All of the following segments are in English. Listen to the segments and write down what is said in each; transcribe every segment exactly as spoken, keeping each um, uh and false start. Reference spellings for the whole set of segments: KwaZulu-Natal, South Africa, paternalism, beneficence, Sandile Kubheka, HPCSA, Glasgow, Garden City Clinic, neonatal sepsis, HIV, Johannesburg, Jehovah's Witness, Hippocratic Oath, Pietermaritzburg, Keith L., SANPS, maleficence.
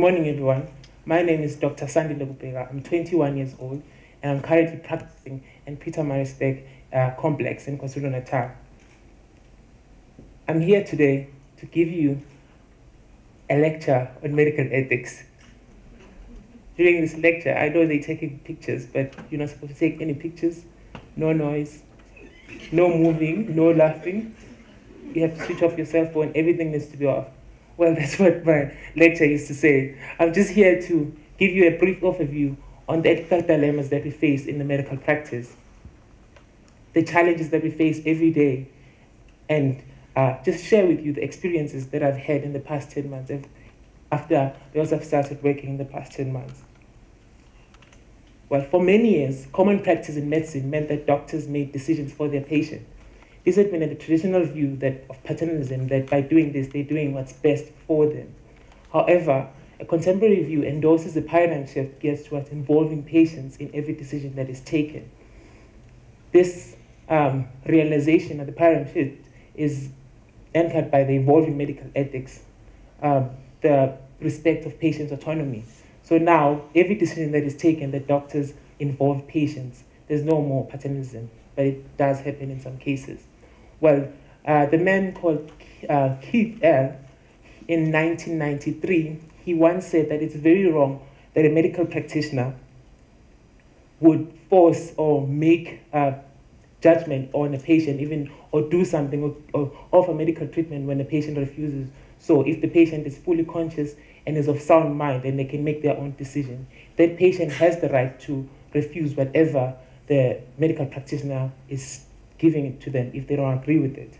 morning, everyone. My name is Doctor Sandile Kubheka. I'm twenty-one years old, and I'm currently practicing in Pietermaritzburg uh, complex in KwaZulu-Natal. I'm here today to give you a lecture on medical ethics. During this lecture, I know they're taking pictures, but you're not supposed to take any pictures, no noise, no moving, no laughing. You have to switch off your cell phone, everything needs to be off. Well, that's what my lecture used to say. I'm just here to give you a brief overview on the ethical dilemmas that we face in the medical practice, the challenges that we face every day, and uh, just share with you the experiences that I've had in the past ten months after those I've started working in the past ten months. Well, for many years, common practice in medicine meant that doctors made decisions for their patient. This had been a traditional view that, of paternalism, that by doing this, they're doing what's best for them. However, a contemporary view endorses a paradigm shift geared towards involving patients in every decision that is taken. This um, realization of the paradigm shift is anchored by the evolving medical ethics, um, the respect of patients' autonomy. So now, every decision that is taken, the doctors involve patients. There's no more paternalism, but it does happen in some cases. Well, uh, the man called uh, Keith L. in nineteen ninety-three, he once said that it's very wrong that a medical practitioner would force or make a judgment on a patient, even or do something or, or offer medical treatment when the patient refuses. So if the patient is fully conscious and is of sound mind, then they can make their own decision. That patient has the right to refuse whatever the medical practitioner is giving it to them if they don't agree with it.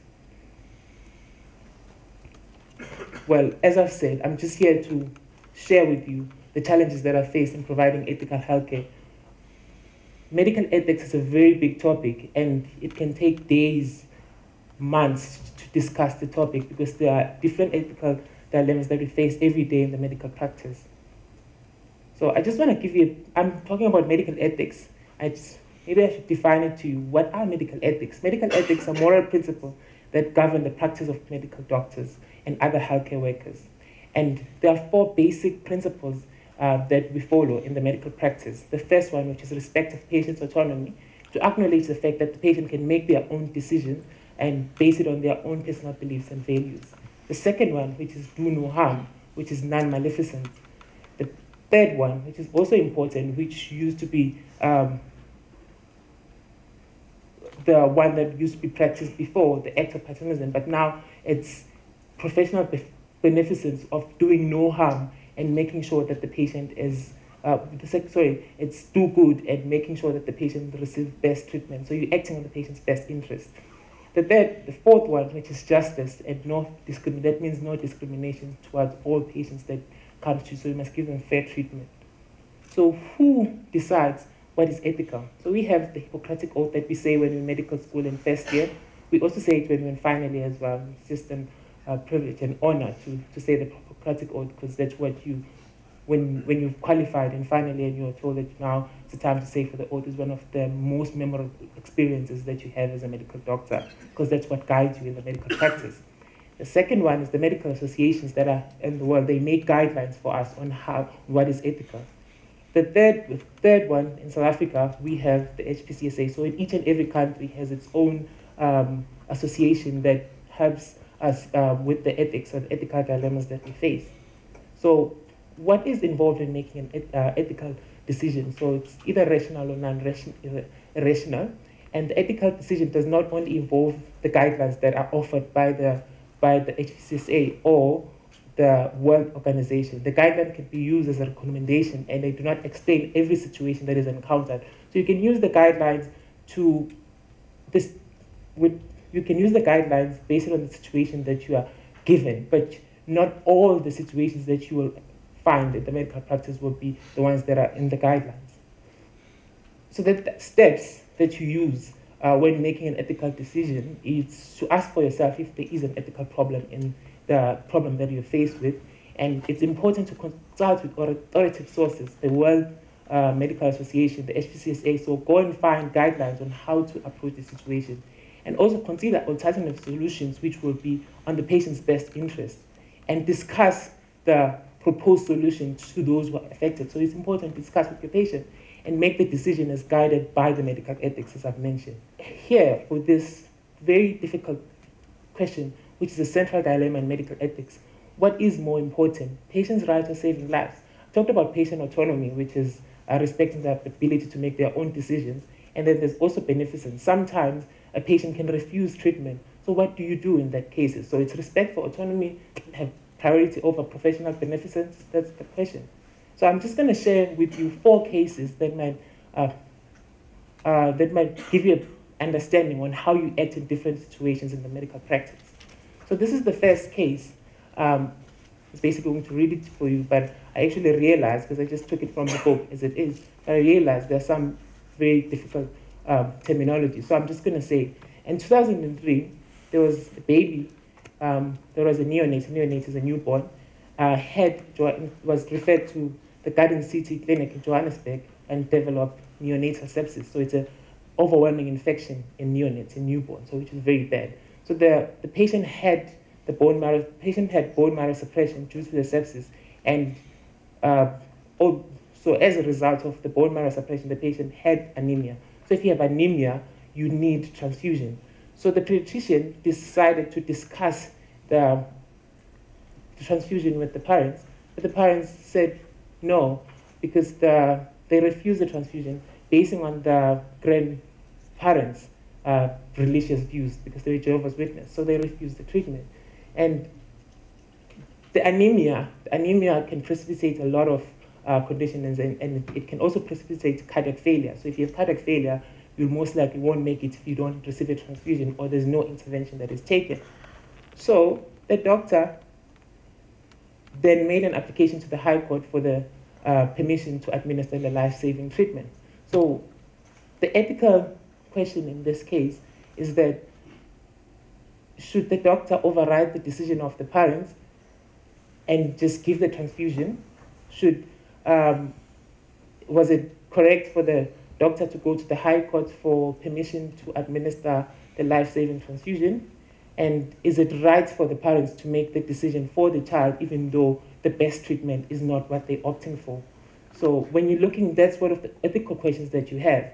Well, as I've said, I'm just here to share with you the challenges that I face in providing ethical healthcare. Medical ethics is a very big topic, and it can take days, months to discuss the topic because there are different ethical dilemmas that we face every day in the medical practice. So I just want to give you, a, I'm talking about medical ethics. I just, maybe I should define it to you. What are medical ethics? Medical ethics are moral principles that govern the practice of medical doctors and other healthcare workers. And there are four basic principles uh, that we follow in the medical practice. The first one, which is respect of patient's autonomy, to acknowledge the fact that the patient can make their own decision and base it on their own personal beliefs and values. The second one, which is do no harm, which is non-maleficent. The third one, which is also important, which used to be um, the one that used to be practiced before, the act of paternalism, but now it's professional beneficence of doing no harm and making sure that the patient is, uh, sorry, it's do good and making sure that the patient receives best treatment. So you're acting on the patient's best interest. The third, the fourth one, which is justice and no discrimination, that means no discrimination towards all patients that come to you, so you must give them fair treatment. So who decides what is ethical? So we have the Hippocratic Oath that we say when we're in medical school in first year. We also say it when we're in final year as well. It's just an uh, privilege and honor to, to say the Hippocratic Oath because that's what you, when, when you've qualified in final year and you're told that now it's the time to say for the oath is one of the most memorable experiences that you have as a medical doctor because that's what guides you in the medical practice. The second one is the medical associations that are in the world. They make guidelines for us on how, what is ethical. The third, the third one, in South Africa, we have the H P C S A. So in each and every country has its own um, association that helps us uh, with the ethics or the ethical dilemmas that we face. So what is involved in making an et uh, ethical decision? So it's either rational or non-rational. And the ethical decision does not only involve the guidelines that are offered by the, by the H P C S A or the World Organization. The guideline can be used as a recommendation, and they do not explain every situation that is encountered. So you can use the guidelines to this. With you can use the guidelines based on the situation that you are given, but not all the situations that you will find in the medical practice will be the ones that are in the guidelines. So the th steps that you use uh, when making an ethical decision is to ask for yourself if there is an ethical problem in the problem that you're faced with, and it's important to consult with authoritative sources, the World uh, Medical Association, the H P C S A, so go and find guidelines on how to approach the situation, and also consider alternative solutions which will be on the patient's best interest, and discuss the propose solutions to those who are affected. So it's important to discuss with your patient and make the decision as guided by the medical ethics, as I've mentioned. Here, with this very difficult question, which is a central dilemma in medical ethics, what is more important, patients' rights or saving lives? I talked about patient autonomy, which is uh, respecting their ability to make their own decisions, and then there's also beneficence. Sometimes a patient can refuse treatment, so what do you do in that case? So it's respect for autonomy, have priority over professional beneficence, that's the question. So I'm just going to share with you four cases that might, uh, uh, that might give you an understanding on how you act in different situations in the medical practice. So this is the first case. Um, it's basically going to read it for you, but I actually realized, because I just took it from the book as it is, but I realized there's some very difficult um, terminology. So I'm just going to say, in two thousand three, there was a baby, um, there was a neonate, neonate is a newborn, uh, had, was referred to the Garden City Clinic in Johannesburg and developed neonatal sepsis. So it's an overwhelming infection in neonates, in newborns, so which is very bad. So the, the patient had the bone marrow, patient had bone marrow suppression due to the sepsis, and uh, so as a result of the bone marrow suppression, the patient had anemia. So if you have anemia, you need transfusion. So the pediatrician decided to discuss the, the transfusion with the parents, but the parents said, no, because the, they refused the transfusion basing on the grandparents' uh, religious views, because they were Jehovah's Witness, so they refused the treatment. And the anemia, the anemia can precipitate a lot of uh, conditions, and, and it can also precipitate cardiac failure. So if you have cardiac failure, you most likely won't make it if you don't receive a transfusion or there's no intervention that is taken. So the doctor then made an application to the High Court for the uh, permission to administer the life-saving treatment. So the ethical question in this case is that, should the doctor override the decision of the parents and just give the transfusion? Should, um, was it correct for the doctor to go to the High Court for permission to administer the life-saving transfusion? And is it right for the parents to make the decision for the child, even though the best treatment is not what they're opting for? So when you're looking, that's one of the ethical questions that you have.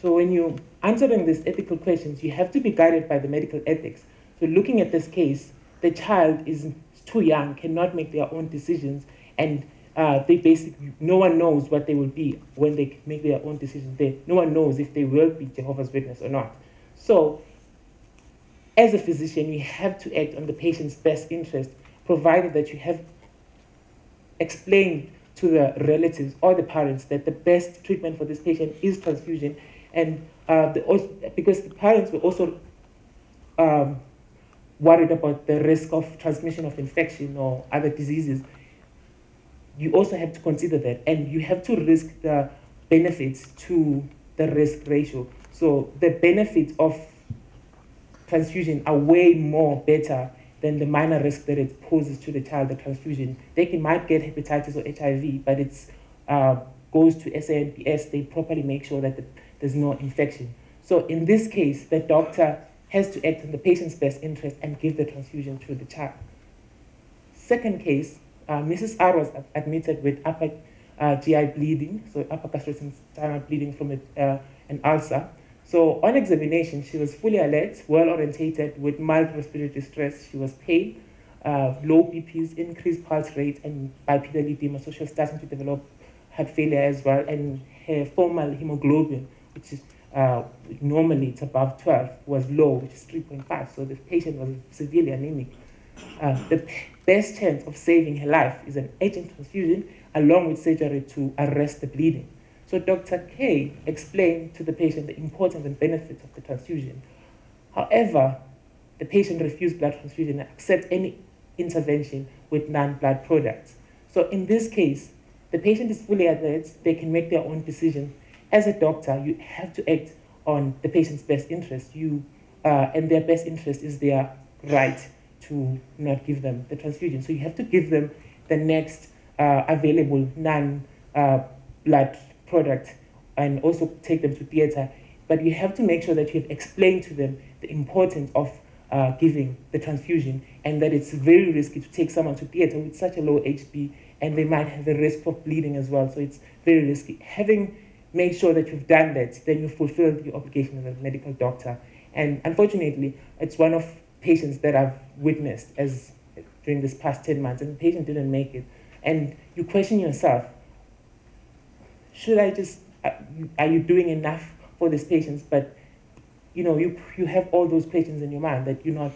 So when you're answering these ethical questions, you have to be guided by the medical ethics. So looking at this case, the child is too young, cannot make their own decisions, and uh, they basically, no one knows what they will be when they make their own decisions. They, no one knows if they will be Jehovah's Witness or not. So as a physician, you have to act on the patient's best interest, provided that you have explained to the relatives or the parents that the best treatment for this patient is transfusion, and uh, the, because the parents were also um, worried about the risk of transmission of infection or other diseases, you also have to consider that. And you have to risk the benefits to the risk ratio. So the benefits of transfusion are way more better than the minor risk that it poses to the child, the transfusion. They can, might get hepatitis or H I V, but it uh, goes to S A N P S. They properly make sure that the, there's no infection. So in this case, the doctor has to act in the patient's best interest and give the transfusion to the child. Second case, uh, Missus R was admitted with upper uh, G I bleeding, so upper gastrointestinal bleeding from a, uh, an ulcer. So on examination, she was fully alert, well-orientated, with mild respiratory distress. She was pale, uh, low B Ps, increased pulse rate, and bipedal edema, so she was starting to develop heart failure as well, and her formal hemoglobin, which is Uh, normally it's above twelve, was low, which is three point five, so the patient was severely anemic. Uh, the best chance of saving her life is an urgent transfusion along with surgery to arrest the bleeding. So Doctor K explained to the patient the importance and benefits of the transfusion. However, the patient refused blood transfusion and accepted any intervention with non-blood products. So in this case, the patient is fully alert, they can make their own decision. As a doctor, you have to act on the patient's best interest. You, uh, and their best interest is their right to not give them the transfusion. So you have to give them the next uh, available non-blood product and also take them to theater. But you have to make sure that you have explained to them the importance of uh, giving the transfusion, and that it's very risky to take someone to theater with such a low H B and they might have a risk for bleeding as well. So it's very risky. Having made sure that you've done that, then you've fulfilled your obligation as a medical doctor. And unfortunately, it's one of patients that I've witnessed as during this past ten months, and the patient didn't make it. And you question yourself, should I just, are you doing enough for these patients? But, you know, you, you have all those patients in your mind that you're not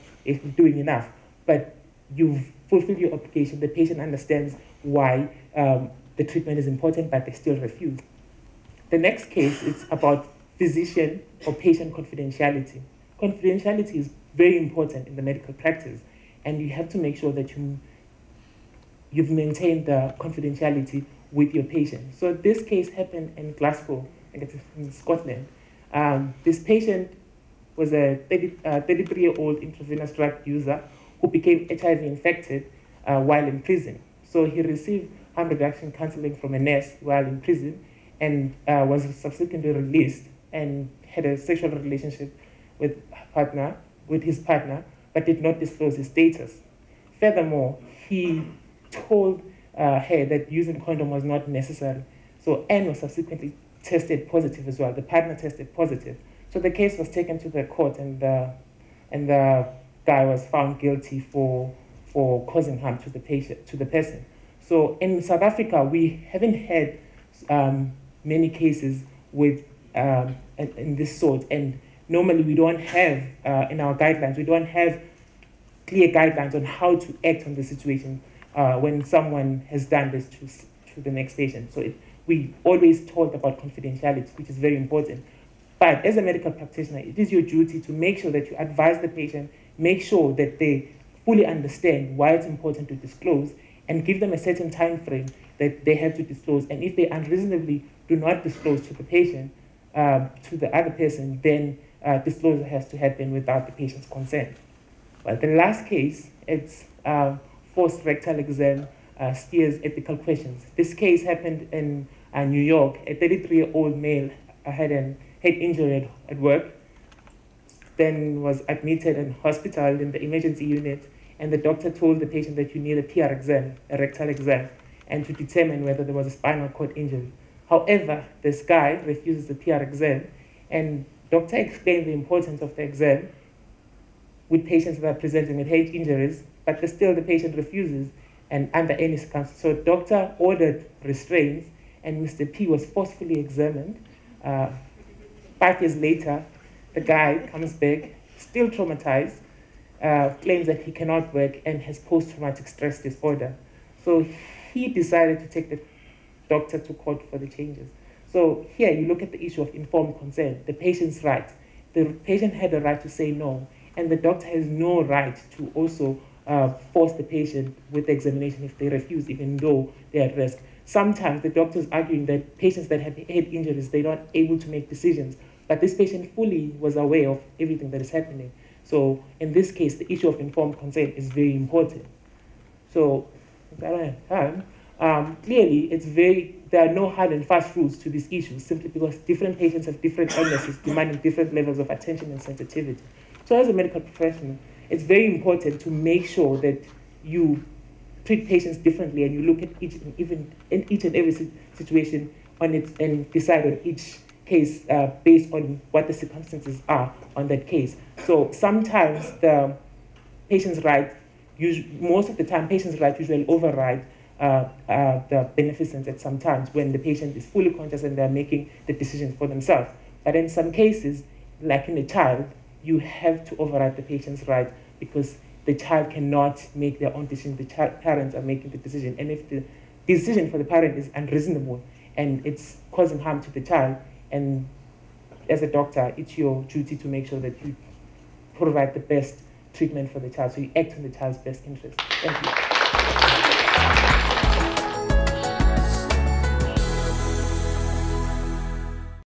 doing enough, but you've fulfilled your obligation. The patient understands why um, the treatment is important, but they still refuse. The next case is about physician or patient confidentiality. Confidentiality is very important in the medical practice, and you have to make sure that you, you've maintained the confidentiality with your patient. So this case happened in Glasgow, in Scotland. Um, this patient was a thirty-three-year-old intravenous drug user who became H I V infected uh, while in prison. So he received harm reduction counseling from a nurse while in prison, and uh, was subsequently released and had a sexual relationship with partner, with his partner, but did not disclose his status. Furthermore, he told uh, her that using condom was not necessary. So Anne was subsequently tested positive as well. The partner tested positive. So the case was taken to the court, and the, and the guy was found guilty for for causing harm to the patient, to the person. So in South Africa, we haven't had um, many cases with um, in, in this sort, and normally we don't have, uh, in our guidelines, we don't have clear guidelines on how to act on the situation uh, when someone has done this to, to the next patient. So it, we always talk about confidentiality, which is very important. But as a medical practitioner, it is your duty to make sure that you advise the patient, make sure that they fully understand why it's important to disclose, and give them a certain time frame that they have to disclose. And if they unreasonably do not disclose to the patient, uh, to the other person, then uh, disclosure has to happen without the patient's consent. Well, the last case, it's uh, forced rectal exam uh, steers ethical questions. This case happened in uh, New York. A thirty-three-year-old male had an head injury at work, then was admitted in hospital in the emergency unit, and the doctor told the patient that you need a P R exam, a rectal exam, and to determine whether there was a spinal cord injury. However, this guy refuses the P R exam, and doctor explained the importance of the exam with patients that are presenting with head injuries, but the, still the patient refuses, and under any circumstances. So doctor ordered restraints, and Mister P was forcefully examined. Uh, five years later, the guy comes back, still traumatized, uh, claims that he cannot work and has post-traumatic stress disorder. So he decided to take the doctor to court for the changes. So here you look at the issue of informed consent, the patient's right. The patient had a right to say no, and the doctor has no right to also uh, force the patient with the examination if they refuse, even though they're at risk. Sometimes the doctor's arguing that patients that have head injuries, they're not able to make decisions, but this patient fully was aware of everything that is happening. So in this case, the issue of informed consent is very important. So if I don't have time, um, clearly it's very, there are no hard and fast rules to these issues, simply because different patients have different illnesses demanding different levels of attention and sensitivity. So as a medical professional, it's very important to make sure that you treat patients differently, and you look at each and, even, in each and every situation on it, and decide on each case uh, based on what the circumstances are on that case. So sometimes the patient's right, most of the time patient's right usually override uh, uh, the beneficence at some times when the patient is fully conscious and they're making the decision for themselves. But in some cases, like in a child, you have to override the patient's right because the child cannot make their own decision. The child, parents are making the decision. And if the decision for the parent is unreasonable and it's causing harm to the child, and as a doctor, it's your duty to make sure that you provide the best treatment for the child, so you act on the child's best interest. Thank you.